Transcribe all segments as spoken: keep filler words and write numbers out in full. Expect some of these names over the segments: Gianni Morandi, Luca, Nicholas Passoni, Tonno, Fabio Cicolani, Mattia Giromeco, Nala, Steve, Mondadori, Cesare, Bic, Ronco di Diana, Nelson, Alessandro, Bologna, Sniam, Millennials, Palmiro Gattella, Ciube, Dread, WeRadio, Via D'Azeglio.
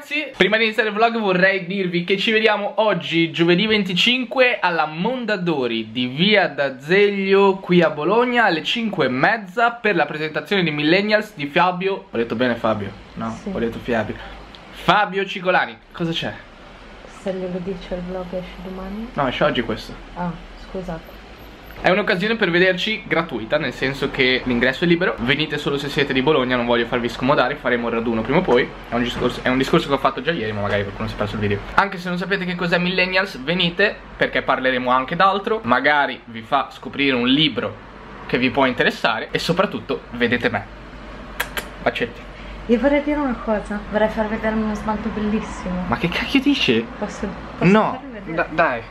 ragazzi, prima di iniziare il vlog vorrei dirvi che ci vediamo oggi giovedì venticinque alla Mondadori di Via D'Azeglio qui a Bologna alle cinque e mezza per la presentazione di Millennials di Fabio. Ho detto bene Fabio? No, sì. Ho detto Fabio. Fabio Cicolani. Cosa c'è? Se glielo dice il vlog esce domani? No, esce oggi questo. Ah, scusate. È un'occasione per vederci gratuita, nel senso che l'ingresso è libero. Venite solo se siete di Bologna, non voglio farvi scomodare, faremo il raduno prima o poi. È un discorso, è un discorso che ho fatto già ieri, ma magari qualcuno si è perso il video. Anche se non sapete che cos'è Millennials, venite, perché parleremo anche d'altro. Magari vi fa scoprire un libro che vi può interessare e soprattutto vedete me. Bacetti. Io vorrei dire una cosa, vorrei far vedere uno smalto bellissimo. Ma che cacchio dici? Posso, posso no, farvi vedere? No, dai.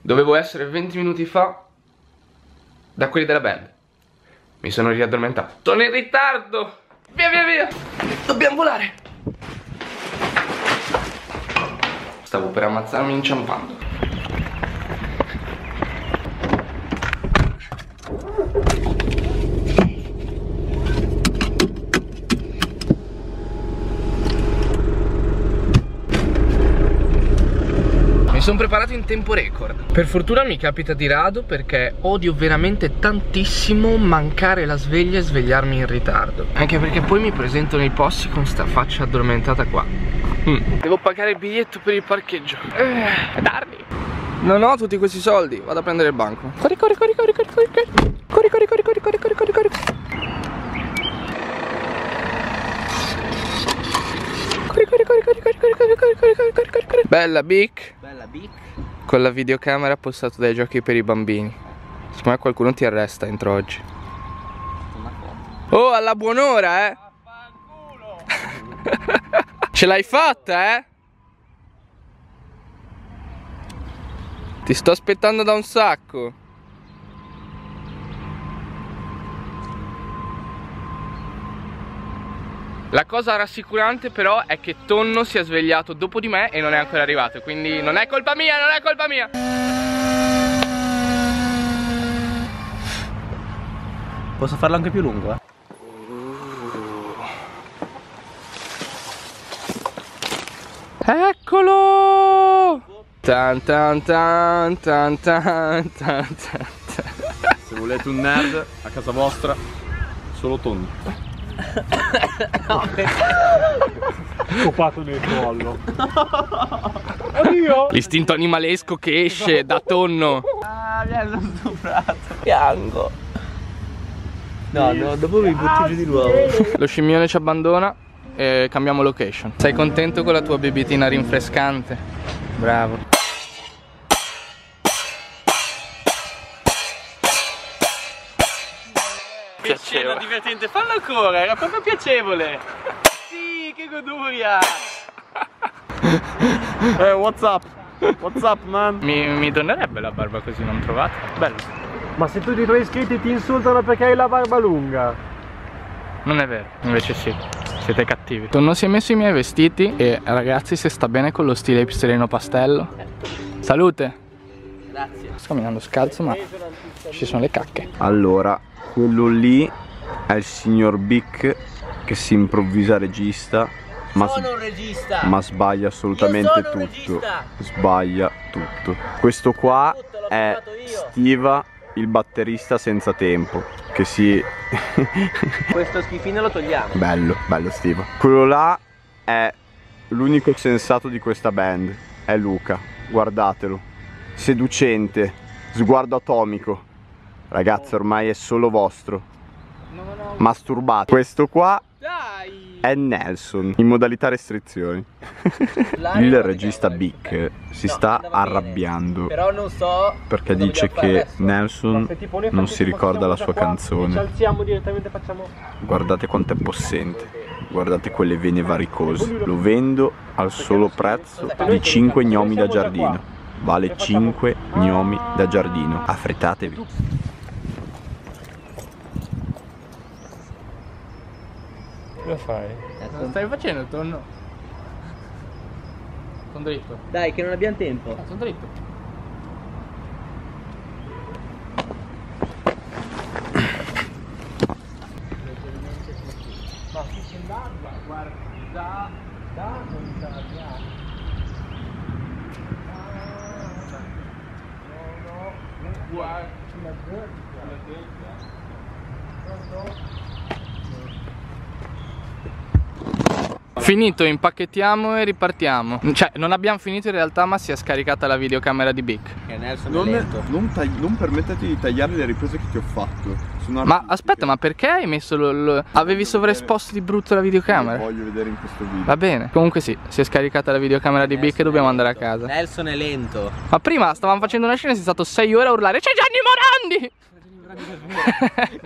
Dovevo essere venti minuti fa da quelli della band. Mi sono riaddormentato. Sono in ritardo. Via via via. Dobbiamo volare. Stavo per ammazzarmi inciampando. Sono preparato in tempo record. Per fortuna mi capita di rado, perché odio veramente tantissimo mancare la sveglia e svegliarmi in ritardo. Anche perché poi mi presento nei posti con sta faccia addormentata qua. mm. Devo pagare il biglietto per il parcheggio. eh, Tardi. Non ho tutti questi soldi, vado a prendere il banco. Corri corri corri corri corri corri corri corri corri corri corri corri corri corri Bella Bic. Bella Bic. Con la videocamera postato dai giochi per i bambini. Secondo me qualcuno ti arresta entro oggi. Oh, alla buon'ora, eh. Ce l'hai fatta, eh. Ti sto aspettando da un sacco. La cosa rassicurante però è che Tonno si è svegliato dopo di me e non è ancora arrivato, quindi non è colpa mia, non è colpa mia! Posso farlo anche più lungo, eh? Eccolo! Tan tan tan tan tan tan tan. Se volete un nerd a casa vostra, solo Tonno. Scopato nel collo. Oddio. L'istinto animalesco che esce da Tonno. Ah, mi hanno stuprato. Piango. No, no, dopo mi butto giù di nuovo. Lo scimmione ci abbandona e cambiamo location. Sei contento con la tua bebitina rinfrescante? Bravo. Piaceva. Era divertente, fallo ancora, era proprio piacevole. Sì, che goduria. Eh, what's up? What's up, man? Mi, mi donerebbe la barba così, non trovate? Bello. Ma se tutti i tuoi iscritti ti insultano perché hai la barba lunga. Non è vero, invece sì, siete cattivi. Tonno si è messo i miei vestiti e ragazzi, se sta bene con lo stile hipsterino pastello. Salute. Grazie. Sto camminando scalzo, ma ci sono le cacche. Allora, quello lì è il signor Bic che si improvvisa regista, ma, sono un regista. ma sbaglia assolutamente tutto. Regista. Sbaglia tutto. Questo qua tutto, è Steve, il batterista senza tempo, che si... Questo schifino lo togliamo. Bello, bello Steve. Quello là è l'unico sensato di questa band, è Luca, guardatelo. Seducente, sguardo atomico. Ragazzo, ormai è solo vostro. No, no. Masturbato. Questo qua Dai. è Nelson in modalità restrizioni. Il regista Bic si no, sta arrabbiando. Però non so perché dice che adesso. Nelson no, tipo, non si ricorda la sua qua, canzone. Ci alziamo direttamente, facciamo... Guardate quanto è possente. Guardate quelle vene varicose. Lo vendo al solo prezzo di cinque gnomi da giardino. Vale cinque gnomi da giardino. Affrettatevi. Cosa fai? Cosa stai facendo, Tonno? Sono dritto. Dai, che non abbiamo tempo. Ah, sono dritto. Ma che c'è l'arma? guarda, da non ce l'abbiamo. Ah, no, no, non guarda. La terza. La terza. Finito, impacchettiamo e ripartiamo. Cioè, non abbiamo finito in realtà, ma si è scaricata la videocamera di Bic. E Nelson non, è non, non permettetemi di tagliare le riprese che ti ho fatto. Sono ma aspetta, ma perché hai messo lo, avevi sovraesposto di brutto la videocamera? Lo voglio vedere in questo video. Va bene. Comunque sì, si è scaricata la videocamera di Bic e dobbiamo andare a casa. Nelson è lento. Ma prima stavamo facendo una scena e sei stato sei ore a urlare: c'è Gianni Morandi!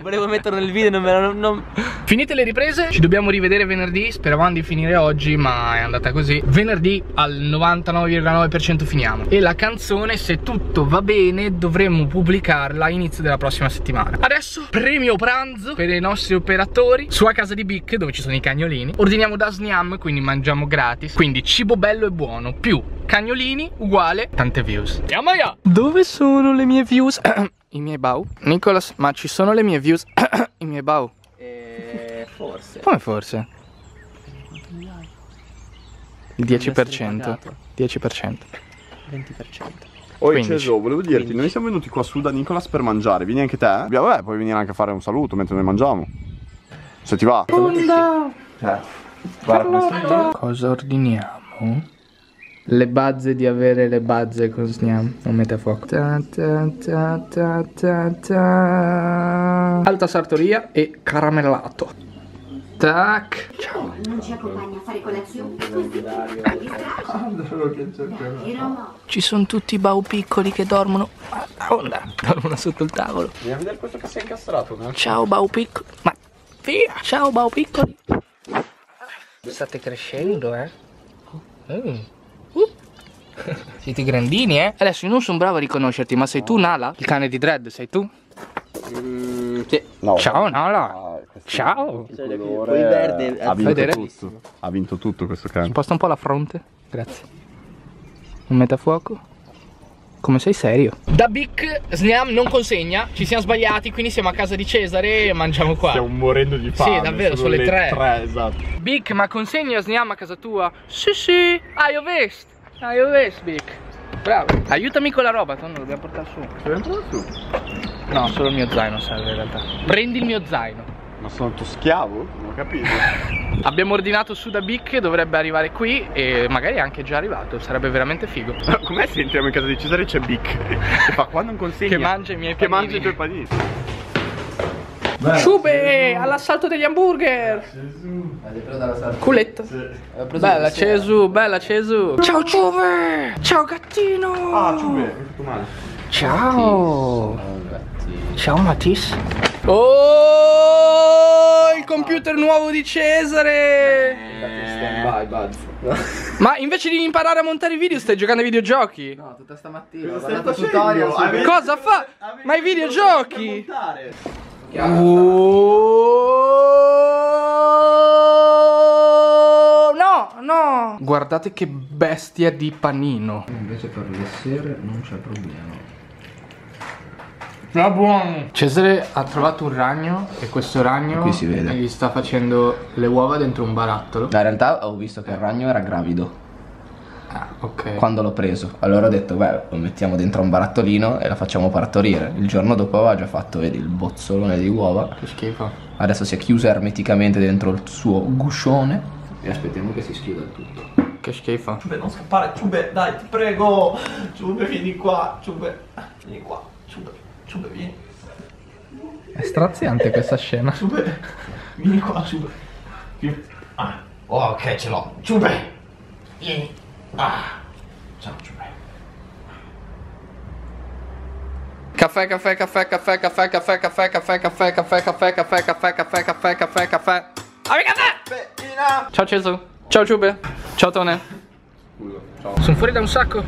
Volevo metterlo nel video, non me lo, non... Finite le riprese, ci dobbiamo rivedere venerdì. Speravamo di finire oggi, ma è andata così. Venerdì al novantanove virgola nove per cento finiamo. E la canzone, se tutto va bene, dovremmo pubblicarla all'inizio della prossima settimana. Adesso premio pranzo per i nostri operatori, su A Casa di Bic, dove ci sono i cagnolini. Ordiniamo da Sniam, quindi mangiamo gratis. Quindi cibo bello e buono più cagnolini uguale tante views. Andiamo allá. Dove sono le mie views? I miei bau? Nicolas, ma ci sono le mie views? I miei bau? Eh, forse. Come forse? Il dieci per cento. dieci per cento. venti per cento. Oh, Cesò, volevo dirti, quindici. Noi siamo venuti qua su da Nicolas per mangiare. Vieni anche te? Abbiamo, beh, puoi venire anche a fare un saluto mentre noi mangiamo. Se ti va. Onda. Eh, guarda. Cosa ordiniamo? Le bazze di avere le bazze con Sniam. Non mette a fuoco. Ta ta ta ta ta ta. Alta sartoria e caramellato. Tac. Ciao. Non ci accompagna a fare colazione. Ci sono tutti i bau piccoli che dormono. Onda. Dormono sotto il tavolo. Andiamo a vedere questo che si è incastrato. Ciao bau piccoli. Ma via. Ciao bau piccoli. State crescendo, eh? Mm. Uh. Siete grandini, eh? Adesso io non sono bravo a riconoscerti, ma sei tu Nala? Il cane di Dread, sei tu? Mm, sì. No. Ciao Nala. Ah, ciao. Colore... Ha vinto tutto. Ha vinto tutto questo cane. Sposta un po' la fronte. Grazie. Un metafuoco. Come sei serio? Da Bic, Sniam non consegna, ci siamo sbagliati, quindi siamo a casa di Cesare e mangiamo qua. Stiamo morendo di fame. Sì, davvero, sono, sono le tre. tre esatto. Bic, ma consegna Sniam a casa tua? Sì, sì, hai visto, hai visto Bic. Bravo. Aiutami con la roba, Tonno, dobbiamo portare su. Dobbiamo portare su? No, solo il mio zaino serve in realtà. Prendi il mio zaino. Ma sono tuo schiavo? Non ho capito. Abbiamo ordinato su da Bic, dovrebbe arrivare qui e magari è anche già arrivato, sarebbe veramente figo. Com'è se entriamo in casa di Cesare c'è Bic? Che fa qua non consegna. Che mangia i miei panini. Che mangia i tuoi panini. Ciube, all'assalto degli hamburger. Gesù. Culetto. Bella Gesù, bella Gesù. Ciao Ciube. Ciao gattino. Ah Ciube, mi tutto male. Ciao. Ciao Matisse. Oh, il computer nuovo di Cesare! Eh. Ma invece di imparare a montare i video stai giocando ai videogiochi? No, tutta stamattina. Cosa fa? Ma i videogiochi! Oh, no, no! Guardate che bestia di panino. Invece per le sere non c'è problema. Ma buono! Cesare ha trovato un ragno e questo ragno qui si vede. Gli sta facendo le uova dentro un barattolo. No, in realtà ho visto che il ragno era gravido. Ah, ok. Quando l'ho preso, allora ho detto, beh, lo mettiamo dentro un barattolino e la facciamo partorire. Il giorno dopo aveva già fatto, vedi, il bozzolone di uova. Che schifo. Adesso si è chiusa ermeticamente dentro il suo guscione e aspettiamo che si schiuda il tutto. Che schifo. Ciube, non scappare, Ciube, dai, ti prego. Ciube, vieni qua, Ciube. Vieni qua, Ciube. Ciube, vieni. È straziante questa scena. Ciube, vieni qua, Ciube. Ah, ok, ce l'ho. Ciube, vieni. Ah, ciao, Ciube. Caffè, caffè, caffè, caffè, caffè, caffè, caffè, caffè, caffè, caffè, caffè, caffè, caffè, caffè, caffè, caffè, caffè. Amica! Ciao Cesù. Ciao Ciube. Ciao Tone. Scusa, ciao. Sono fuori da un sacco.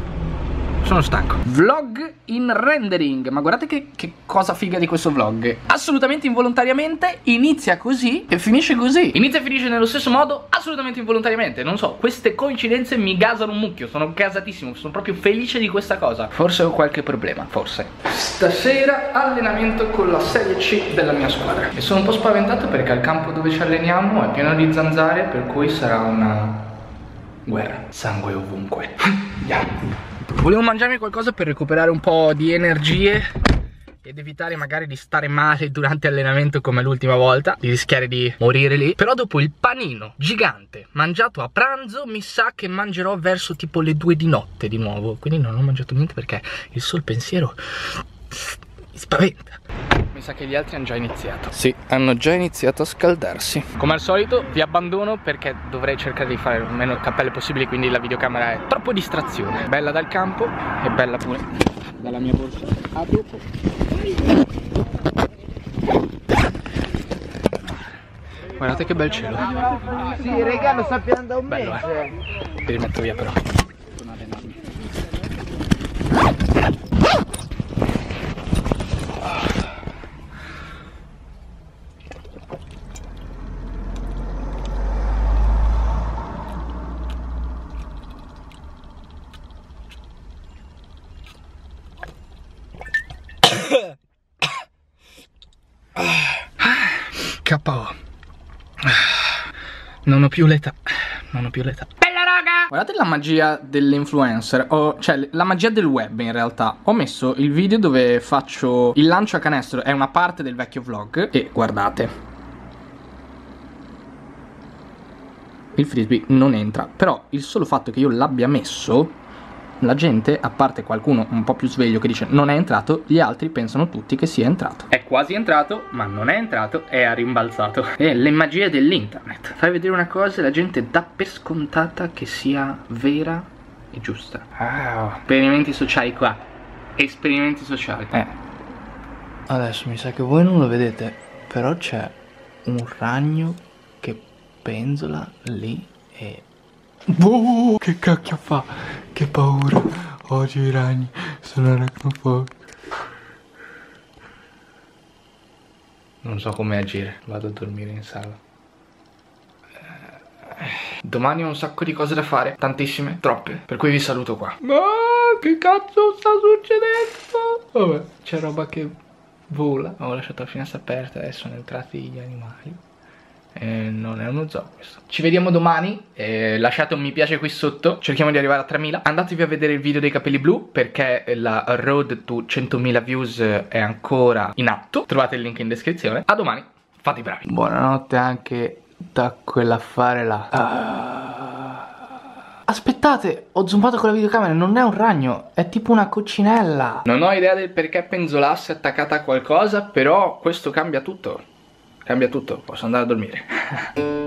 sono stanco. Vlog in rendering. Ma guardate che, che cosa figa di questo vlog. Assolutamente involontariamente. Inizia così e finisce così. Inizia e finisce nello stesso modo, assolutamente involontariamente. Non so, queste coincidenze mi gasano un mucchio. Sono gasatissimo, sono proprio felice di questa cosa. Forse ho qualche problema, forse. Stasera allenamento con la serie C della mia squadra. E sono un po' spaventato perché al campo dove ci alleniamo è pieno di zanzare, per cui sarà una guerra. Sangue ovunque. Yeah. Volevo mangiarmi qualcosa per recuperare un po' di energie ed evitare magari di stare male durante allenamento come l'ultima volta, di rischiare di morire lì. Però dopo il panino gigante mangiato a pranzo, mi sa che mangerò verso tipo le due di notte di nuovo. Quindi non ho mangiato niente perché il sol pensiero mi spaventa. Mi sa che gli altri hanno già iniziato. Sì, hanno già iniziato a scaldarsi. Come al solito vi abbandono perché dovrei cercare di fare il meno cappelle possibile, quindi la videocamera è troppo distrazione. Bella dal campo e bella pure dalla mia borsa. A dopo. Guardate che bel cielo. Sì, regà, lo sappiamo da un bello, mese. Eh. Ti rimetto via però. K O. Non ho più l'età. Non ho più l'età. Bella raga! Guardate la magia dell'influencer, cioè la magia del web in realtà. Ho messo il video dove faccio il lancio a canestro, è una parte del vecchio vlog. E guardate, il frisbee non entra. Però il solo fatto che io l'abbia messo, la gente, a parte qualcuno un po' più sveglio che dice non è entrato, gli altri pensano tutti che sia entrato. È quasi entrato, ma non è entrato e ha rimbalzato. E le magie dell'internet. Fai vedere una cosa e la gente dà per scontata che sia vera e giusta. Wow. Esperimenti sociali qua. Esperimenti sociali. Eh. Adesso mi sa che voi non lo vedete, però c'è un ragno che penzola lì e... Buh, che cacchio fa? Che paura. Odio i ragni. Sono aracnofobico. Non so come agire. Vado a dormire in sala. Domani ho un sacco di cose da fare. Tantissime, troppe. Per cui vi saluto qua. Ma che cazzo sta succedendo? Vabbè, c'è roba che vola. Ho lasciato la finestra aperta e sono entrati gli animali. Eh, non è uno zoo questo. Ci vediamo domani, eh, lasciate un mi piace qui sotto. Cerchiamo di arrivare a tremila. Andatevi a vedere il video dei capelli blu, perché la road to centomila views è ancora in atto. Trovate il link in descrizione. A domani, fate i bravi. Buonanotte anche da quell'affare là. ah. Aspettate, ho zoomato con la videocamera. Non è un ragno, è tipo una coccinella. Non ho idea del perché penzolasse attaccata a qualcosa, però questo cambia tutto. Cambia tutto, posso andare a dormire.